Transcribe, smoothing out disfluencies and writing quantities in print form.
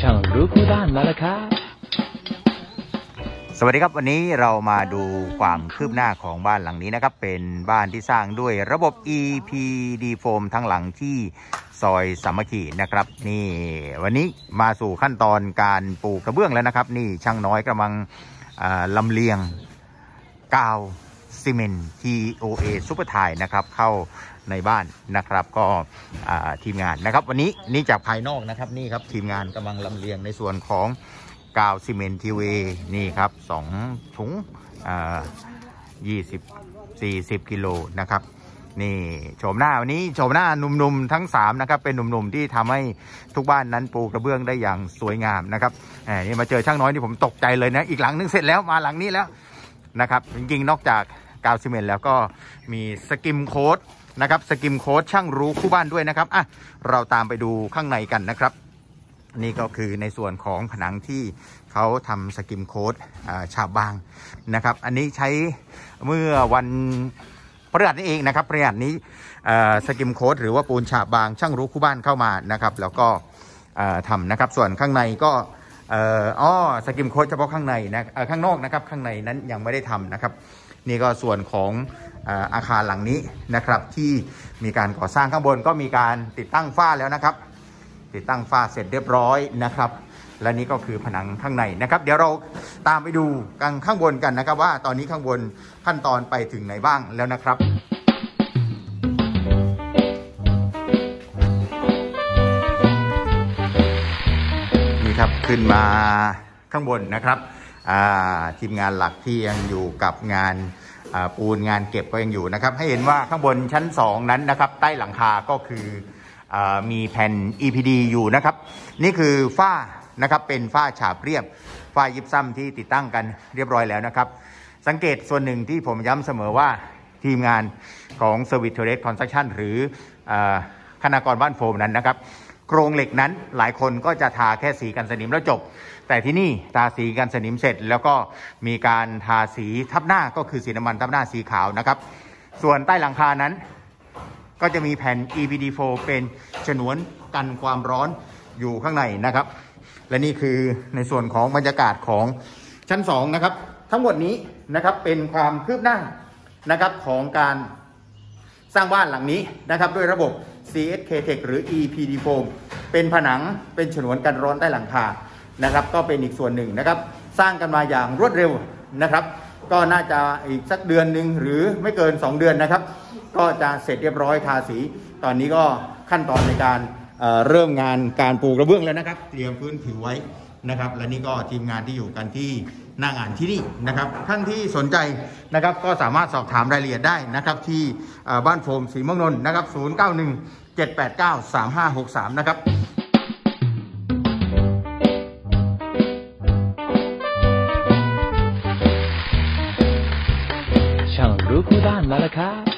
ช่างรู้คู่ด้านมาแล้วครับสวัสดีครับวันนี้เรามาดูความคืบหน้าของบ้านหลังนี้นะครับเป็นบ้านที่สร้างด้วยระบบ EPD Foam ทั้งหลังที่ซอยสามัคคีนะครับนี่วันนี้มาสู่ขั้นตอนการปูกระเบื้องแล้วนะครับนี่ช่างน้อยกำลังลำเลียงกาวซีเมนต์ TOA ซุปเปอร์ไทยนะครับเข้าในบ้านนะครับก็ทีมงานนะครับวันนี้นี่จากภายนอกนะครับนี่ครับทีมงานกำลังลำเลียงในส่วนของกาวซีเมนต์ TOA นี่ครับ2ถุง20-40 กิโลนะครับนี่โฉมหน้าวันนี้โฉมหน้าหนุ่มๆทั้ง3นะครับเป็นหนุ่มๆที่ทำให้ทุกบ้านนั้นปูกระเบื้องได้อย่างสวยงามนะครับนี่มาเจอช่างน้อยที่ผมตกใจเลยนะอีกหลังนึงเสร็จแล้วมาหลังนี้แล้วนะครับจริงๆนอกจากกาวซีเมนต์แล้วก็มีสกิมโค้ดนะครับสกิมโค้ดช่างรู้คู่บ้านด้วยนะครับอ่ะเราตามไปดูข้างในกันนะครับนี่ก็คือในส่วนของผนังที่เขาทำสกิมโค้ดฉาบบางนะครับอันนี้ใช้เมื่อวันพฤหัสนี้เองนะครับพฤหัสนี้สกิมโค้ดหรือว่าปูนฉาบบางช่างรู้คู่บ้านเข้ามานะครับแล้วก็ทำนะครับส่วนข้างในก็สกิมโค้ดเฉพาะข้างในนะข้างนอกนะครับข้างในนั้นยังไม่ได้ทำนะครับนี่ก็ส่วนของอาคารหลังนี้นะครับที่มีการก่อสร้างข้างบนก็มีการติดตั้งฝ้าแล้วนะครับติดตั้งฝ้าเสร็จเรียบร้อยนะครับและนี่ก็คือผนังข้างในนะครับเดี๋ยวเราตามไปดูกันข้างบนกันนะครับว่าตอนนี้ข้างบนขั้นตอนไปถึงไหนบ้างแล้วนะครับนี่ครับขึ้นมาข้างบนนะครับทีมงานหลักที่ยังอยู่กับงานปูนงานเก็บก็ยังอยู่นะครับให้เห็นว่าข้างบนชั้น2นั้นนะครับใต้หลังคาก็คือมีแผ่น EPD อยู่นะครับนี่คือฝ้านะครับเป็นฝ้าฉาบเรียบฝ้ายิบซ้ำที่ติดตั้งกันเรียบร้อยแล้วนะครับสังเกตส่วนหนึ่งที่ผมย้ำเสมอว่าทีมงานของ Service Thorax Construction หรือคณากรบ้านโฟมนั้นนะครับโครงเหล็กนั้นหลายคนก็จะทาแค่สีกันสนิมแล้วจบแต่ที่นี่ทาสีกันสนิมเสร็จแล้วก็มีการทาสีทับหน้าก็คือสีน้ำมันทับหน้าสีขาวนะครับส่วนใต้หลังคานั้นก็จะมีแผ่น EPD Foam เป็นฉนวนกันความร้อนอยู่ข้างในนะครับและนี่คือในส่วนของบรรยากาศของชั้น2นะครับทั้งหมดนี้นะครับเป็นความคืบหน้านะครับของการสร้างบ้านหลังนี้นะครับด้วยระบบ C.S.K.Tech หรือ EPD Foam เป็นผนังเป็นฉนวนกันร้อนใต้หลังคานะครับก็เป็นอีกส่วนหนึ่งนะครับสร้างกันมาอย่างรวดเร็วนะครับก็น่าจะอีกสักเดือนหนึ่งหรือไม่เกิน2เดือนนะครับก็จะเสร็จเรียบร้อยทาสีตอนนี้ก็ขั้นตอนในการเริ่มงานการปูกระเบื้องแล้วนะครับเตรียมพื้นผิวไว้นะครับและนี่ก็ทีมงานที่อยู่กันที่หน้างานที่นี่นะครับท่านที่สนใจนะครับก็สามารถสอบถามรายละเอียดได้นะครับที่บ้านโฟมศรีเมืองนนท์นะครับ0917893563นะครับช่างรู้คู่ด้านมาแล้วครับ